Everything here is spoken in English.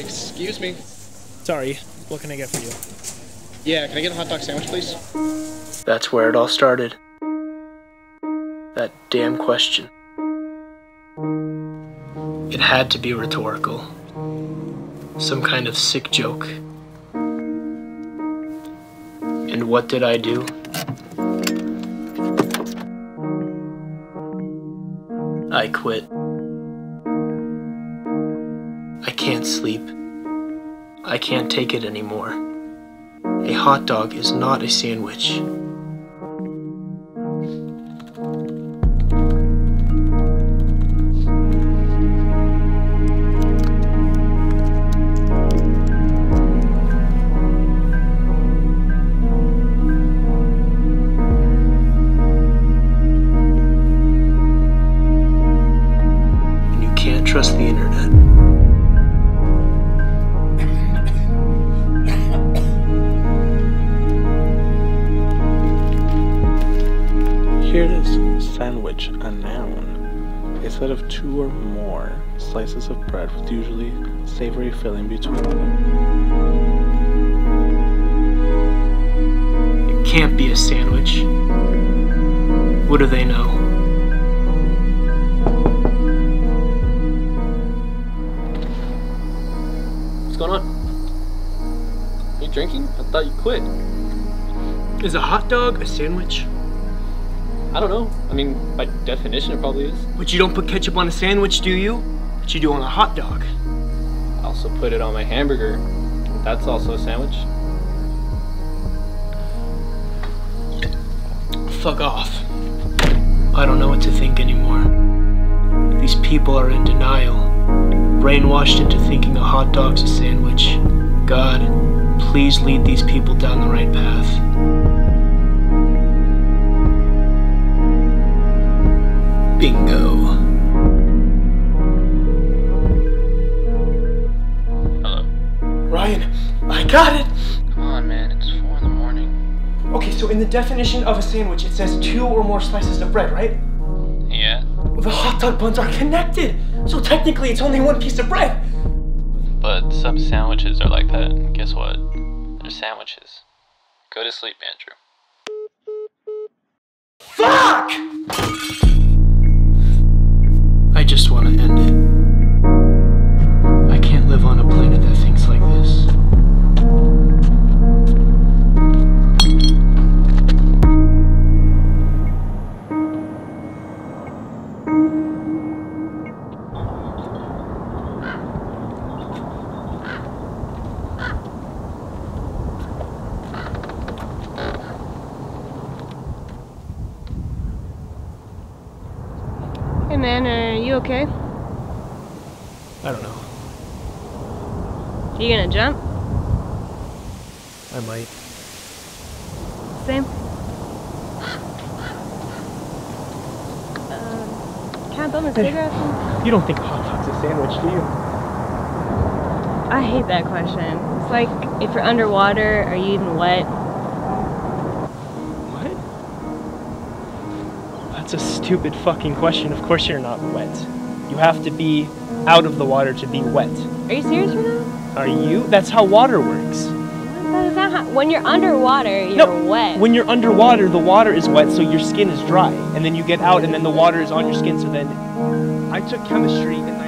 Excuse me. Sorry, what can I get for you? Yeah, can I get a hot dog sandwich, please? That's where it all started. That damn question. It had to be rhetorical. Some kind of sick joke. And what did I do? I quit. I can't sleep. I can't take it anymore. A hot dog is not a sandwich. And you can't trust the internet. Here it is, sandwich, a noun. A set of two or more slices of bread with usually savory filling between them. It can't be a sandwich. What do they know? What's going on? Are you drinking? I thought you quit. Is a hot dog a sandwich? I don't know. I mean, by definition it probably is. But you don't put ketchup on a sandwich, do you? But you do on a hot dog. I also put it on my hamburger. That's also a sandwich. Fuck off. I don't know what to think anymore. These people are in denial. Brainwashed into thinking a hot dog's a sandwich. God, please lead these people down the right path. Bingo. Hello? Ryan, I got it! Come on, man, it's 4 in the morning. Okay, so in the definition of a sandwich, it says 2 or more slices of bread, right? Yeah. Well, the hot dog buns are connected, so technically it's only 1 piece of bread. But some sandwiches are like that, and guess what? They're sandwiches. Go to sleep, Andrew. Fuck! I just want to end it. I can't live on a planet that thinks like this. Hey man, are you okay? I don't know. You gonna jump? I might. Same. Can I bum a cigarette? You don't think hot dog's a sandwich, do you? I hate that question. It's like, if you're underwater, are you even wet? That's a stupid fucking question. Of course you're not wet. You have to be out of the water to be wet. Are you serious right now? Are you? That's how water works. That's not how, when you're underwater, you're wet. When you're underwater, the water is wet, so your skin is dry. And then you get out, and then the water is on your skin, so then... I took chemistry, and I...